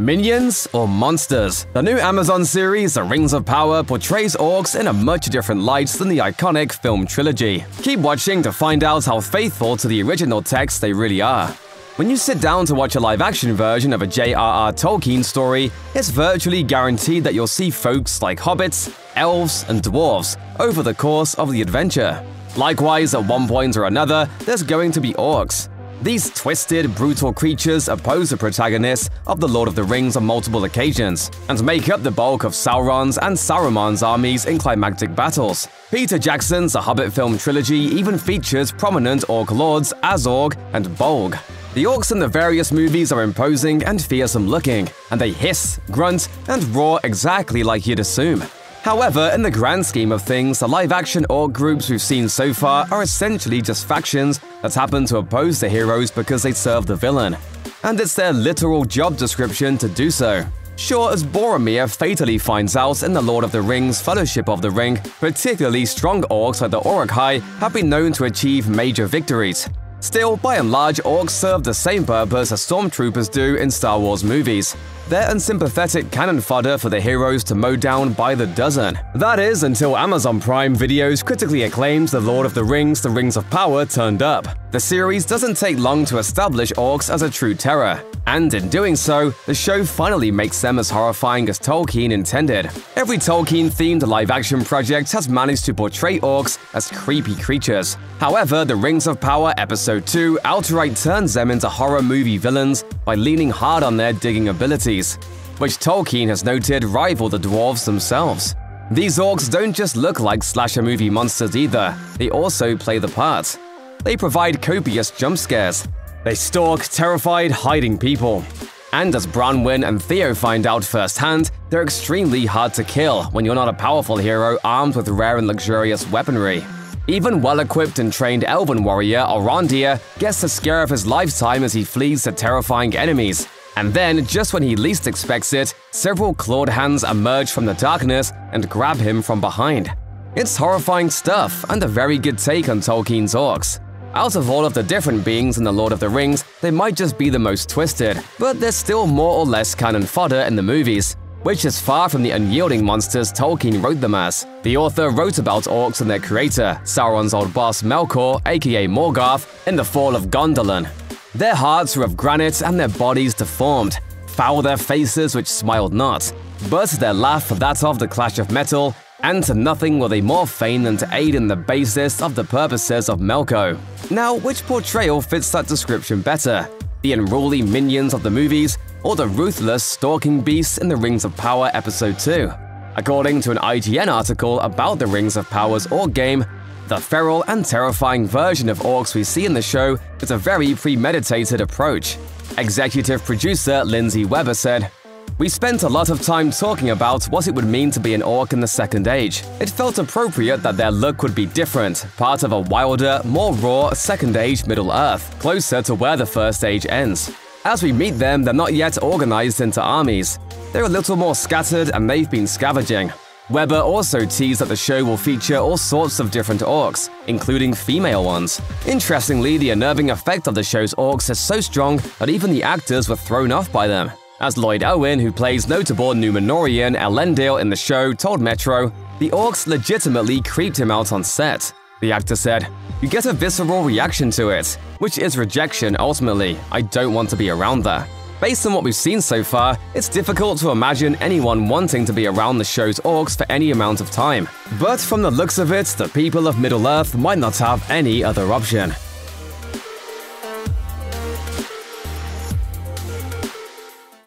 Minions or monsters? The new Amazon series, The Rings of Power, portrays orcs in a much different light than the iconic film trilogy. Keep watching to find out how faithful to the original text they really are. When you sit down to watch a live-action version of a J.R.R. Tolkien story, it's virtually guaranteed that you'll see folks like hobbits, elves, and dwarves over the course of the adventure. Likewise, at one point or another, there's going to be orcs. These twisted, brutal creatures oppose the protagonists of The Lord of the Rings on multiple occasions, and make up the bulk of Sauron's and Saruman's armies in climactic battles. Peter Jackson's The Hobbit film trilogy even features prominent orc lords Azog and Bolg. The orcs in the various movies are imposing and fearsome-looking, and they hiss, grunt, and roar exactly like you'd assume. However, in the grand scheme of things, the live-action orc groups we've seen so far are essentially just factions that happen to oppose the heroes because they serve the villain, and it's their literal job description to do so. Sure, as Boromir fatally finds out in The Lord of the Rings Fellowship of the Ring, particularly strong orcs like the Uruk-hai have been known to achieve major victories. Still, by and large, orcs serve the same purpose as stormtroopers do in Star Wars movies. They're unsympathetic cannon fodder for the heroes to mow down by the dozen. That is, until Amazon Prime Video's critically acclaimed The Lord of the Rings, The Rings of Power turned up. The series doesn't take long to establish orcs as a true terror, and in doing so, the show finally makes them as horrifying as Tolkien intended. Every Tolkien-themed live-action project has managed to portray orcs as creepy creatures. However, The Rings of Power Episode 2 outright turns them into horror movie villains by leaning hard on their digging abilities, which Tolkien has noted rival the dwarves themselves. These orcs don't just look like slasher movie monsters either, they also play the part. They provide copious jump scares. They stalk terrified, hiding people. And as Bronwyn and Theo find out firsthand, they're extremely hard to kill when you're not a powerful hero armed with rare and luxurious weaponry. Even well-equipped and trained elven warrior Arondir gets the scare of his lifetime as he flees to terrifying enemies. And then, just when he least expects it, several clawed hands emerge from the darkness and grab him from behind. It's horrifying stuff and a very good take on Tolkien's orcs. Out of all of the different beings in The Lord of the Rings, they might just be the most twisted, but they're still more or less cannon fodder in the movies, which is far from the unyielding monsters Tolkien wrote them as. The author wrote about orcs and their creator, Sauron's old boss Melkor, aka Morgoth, in The Fall of Gondolin. Their hearts were of granite and their bodies deformed, foul their faces which smiled not, but their laugh that of the clash of metal, and to nothing were they more fain than to aid in the basest of the purposes of Melko. Now, which portrayal fits that description better? The unruly minions of the movies, or the ruthless stalking beasts in The Rings of Power Episode 2? According to an IGN article about The Rings of Power's orc game, the feral and terrifying version of orcs we see in the show is a very premeditated approach. Executive producer Lindsay Weber said, "We spent a lot of time talking about what it would mean to be an orc in the Second Age. It felt appropriate that their look would be different, part of a wilder, more raw Second Age Middle-earth, closer to where the First Age ends. As we meet them, they're not yet organized into armies. They're a little more scattered and they've been scavenging." Weber also teased that the show will feature all sorts of different orcs, including female ones. Interestingly, the unnerving effect of the show's orcs is so strong that even the actors were thrown off by them. As Lloyd Owen, who plays notable Numenorean Elendil in the show, told Metro, the orcs legitimately creeped him out on set. The actor said, "You get a visceral reaction to it, which is rejection ultimately. I don't want to be around there." Based on what we've seen so far, it's difficult to imagine anyone wanting to be around the show's orcs for any amount of time. But from the looks of it, the people of Middle-earth might not have any other option.